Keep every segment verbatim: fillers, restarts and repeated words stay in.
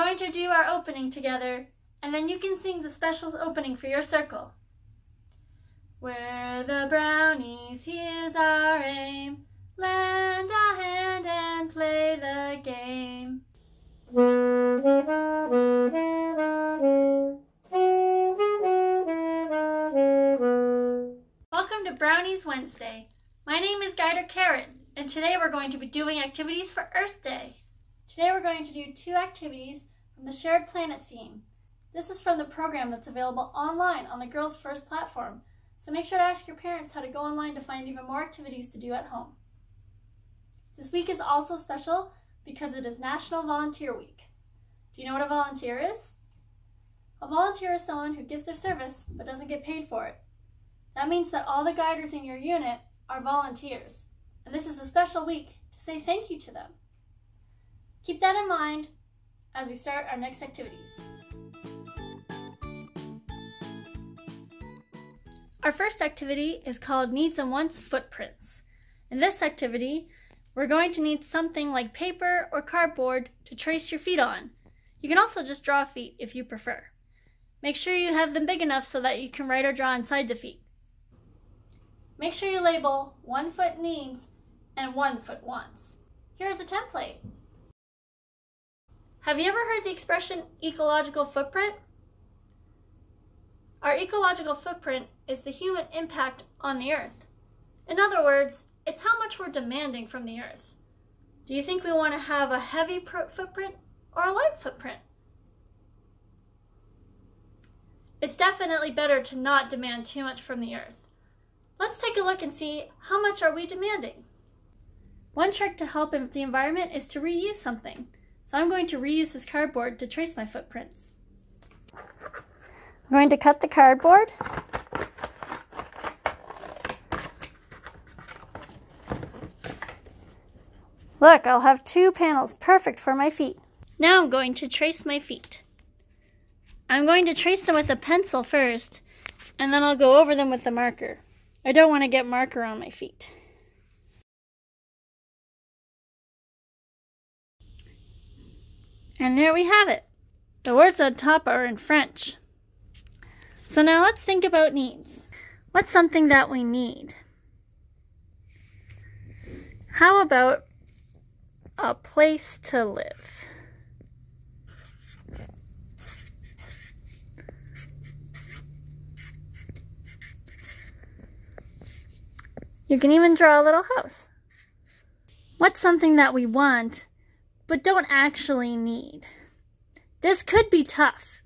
going to do our opening together, and then you can sing the special opening for your circle. We're the brownies, here's our aim. Lend a hand and play the game. Welcome to Brownies Wednesday. My name is Guider Carrot, and today we're going to be doing activities for Earth Day. Today we're going to do two activities from the Shared Planet theme. This is from the program that's available online on the Girls First platform, so make sure to ask your parents how to go online to find even more activities to do at home. This week is also special because it is National Volunteer Week. Do you know what a volunteer is? A volunteer is someone who gives their service but doesn't get paid for it. That means that all the guiders in your unit are volunteers, and this is a special week to say thank you to them. Keep that in mind as we start our next activities. Our first activity is called Needs and Wants Footprints. In this activity, we're going to need something like paper or cardboard to trace your feet on. You can also just draw feet if you prefer. Make sure you have them big enough so that you can write or draw inside the feet. Make sure you label one foot needs and one foot wants. Here's a template. Have you ever heard the expression ecological footprint? Our ecological footprint is the human impact on the earth. In other words, it's how much we're demanding from the earth. Do you think we want to have a heavy footprint or a light footprint? It's definitely better to not demand too much from the earth. Let's take a look and see how much are we demanding. One trick to help the environment is to reuse something. So I'm going to reuse this cardboard to trace my footprints. I'm going to cut the cardboard. Look, I'll have two panels, perfect for my feet. Now I'm going to trace my feet. I'm going to trace them with a pencil first, and then I'll go over them with a marker. I don't want to get marker on my feet. And there we have it. The words on top are in French. So now let's think about needs. What's something that we need? How about a place to live? You can even draw a little house. What's something that we want but don't actually need? This could be tough.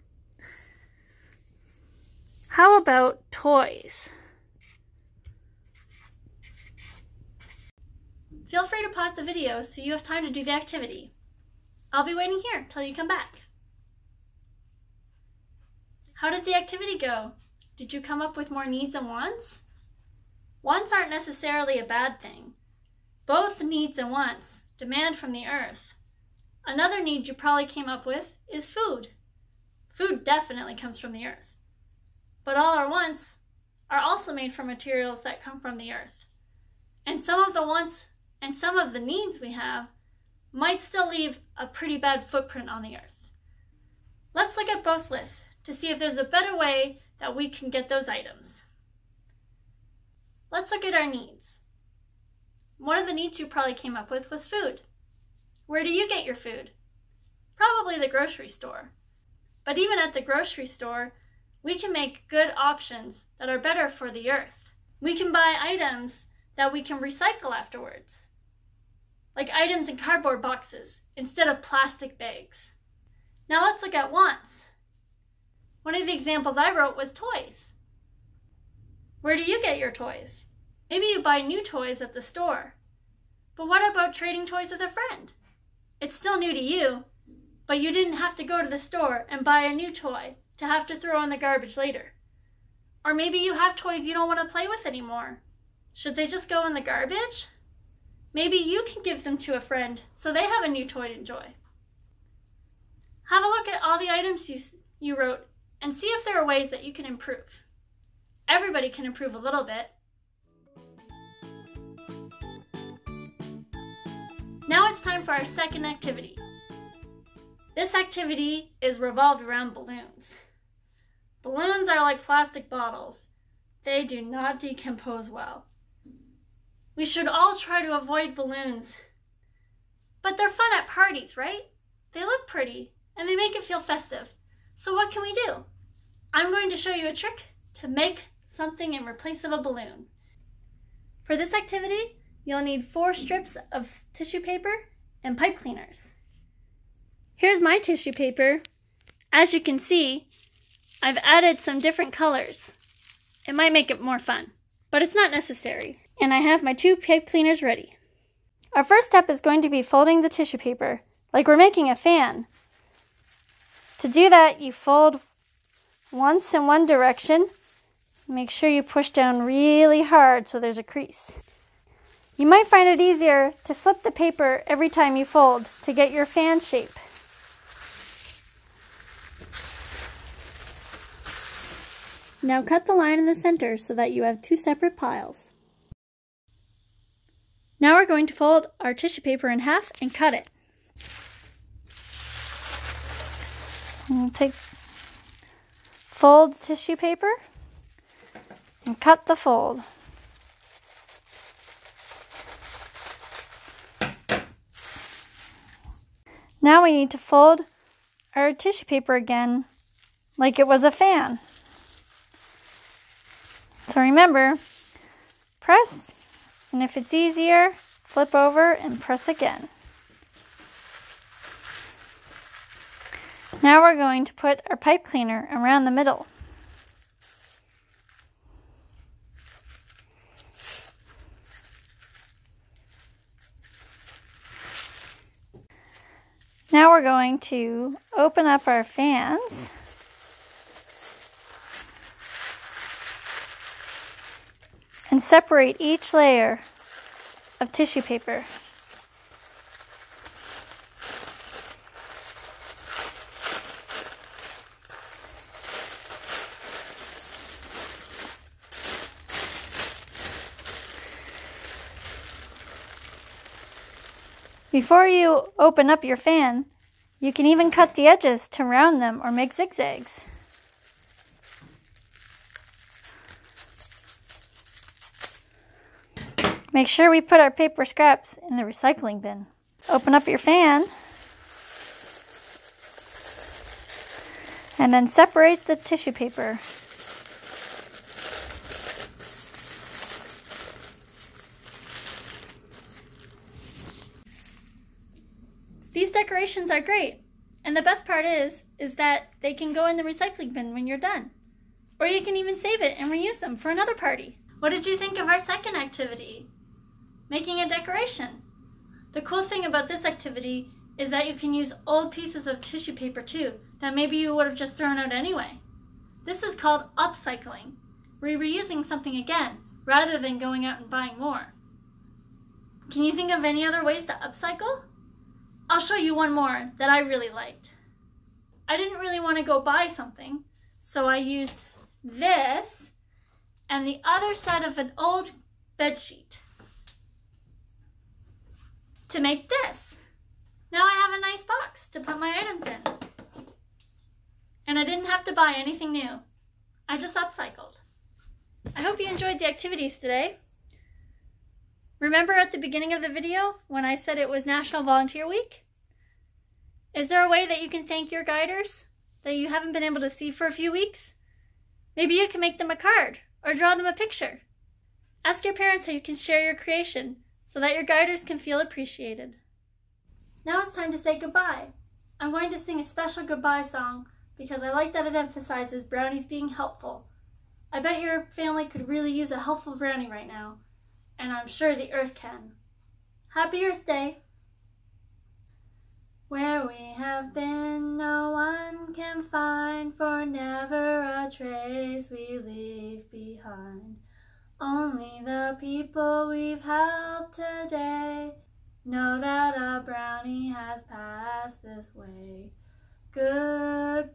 How about toys? Feel free to pause the video so you have time to do the activity. I'll be waiting here till you come back. How did the activity go? Did you come up with more needs and wants? Wants aren't necessarily a bad thing. Both needs and wants demand from the earth. Another need you probably came up with is food. Food definitely comes from the earth. But all our wants are also made from materials that come from the earth. And some of the wants and some of the needs we have might still leave a pretty bad footprint on the earth. Let's look at both lists to see if there's a better way that we can get those items. Let's look at our needs. One of the needs you probably came up with was food. Where do you get your food? Probably the grocery store. But even at the grocery store, we can make good options that are better for the earth. We can buy items that we can recycle afterwards, like items in cardboard boxes instead of plastic bags. Now let's look at wants. One of the examples I wrote was toys. Where do you get your toys? Maybe you buy new toys at the store. But what about trading toys with a friend? It's still new to you, but you didn't have to go to the store and buy a new toy to have to throw in the garbage later. Or maybe you have toys you don't want to play with anymore. Should they just go in the garbage? Maybe you can give them to a friend so they have a new toy to enjoy. Have a look at all the items you, you wrote and see if there are ways that you can improve. Everybody can improve a little bit. Now it's time for our second activity. This activity is revolved around balloons. Balloons are like plastic bottles. They do not decompose well. We should all try to avoid balloons, but they're fun at parties, right? They look pretty and they make it feel festive. So what can we do? I'm going to show you a trick to make something in place of a balloon. For this activity, you'll need four strips of tissue paper and pipe cleaners. Here's my tissue paper. As you can see, I've added some different colors. It might make it more fun, but it's not necessary. And I have my two pipe cleaners ready. Our first step is going to be folding the tissue paper, like we're making a fan. To do that, you fold once in one direction. Make sure you push down really hard so there's a crease. You might find it easier to flip the paper every time you fold to get your fan shape. Now cut the line in the center so that you have two separate piles. Now we're going to fold our tissue paper in half and cut it. We'll take, fold tissue paper and cut the fold. Now we need to fold our tissue paper again like it was a fan. So remember, press, and if it's easier, flip over and press again. Now we're going to put our pipe cleaner around the middle. Now we're going to open up our fans. And separate each layer of tissue paper. Before you open up your fan, you can even cut the edges to round them or make zigzags. Make sure we put our paper scraps in the recycling bin. Open up your fan, and then separate the tissue paper. These decorations are great, and the best part is, is that they can go in the recycling bin when you're done. Or you can even save it and reuse them for another party. What did you think of our second activity? Making a decoration. The cool thing about this activity is that you can use old pieces of tissue paper too that maybe you would have just thrown out anyway. This is called upcycling. We're reusing something again rather than going out and buying more. Can you think of any other ways to upcycle? I'll show you one more that I really liked. I didn't really want to go buy something, so I used this and the other side of an old bed sheet to make this. Now I have a nice box to put my items in. And I didn't have to buy anything new. I just upcycled. I hope you enjoyed the activities today. Remember at the beginning of the video when I said it was National Volunteer Week? Is there a way that you can thank your guiders that you haven't been able to see for a few weeks? Maybe you can make them a card or draw them a picture. Ask your parents how you can share your creation so that your guiders can feel appreciated. Now it's time to say goodbye. I'm going to sing a special goodbye song because I like that it emphasizes brownies being helpful. I bet your family could really use a helpful brownie right now, and I'm sure the Earth can. Happy Earth Day! Where we have been, no one can find, for never a trace we leave behind. Only the people we've helped today know that a brownie has passed this way. Goodbye.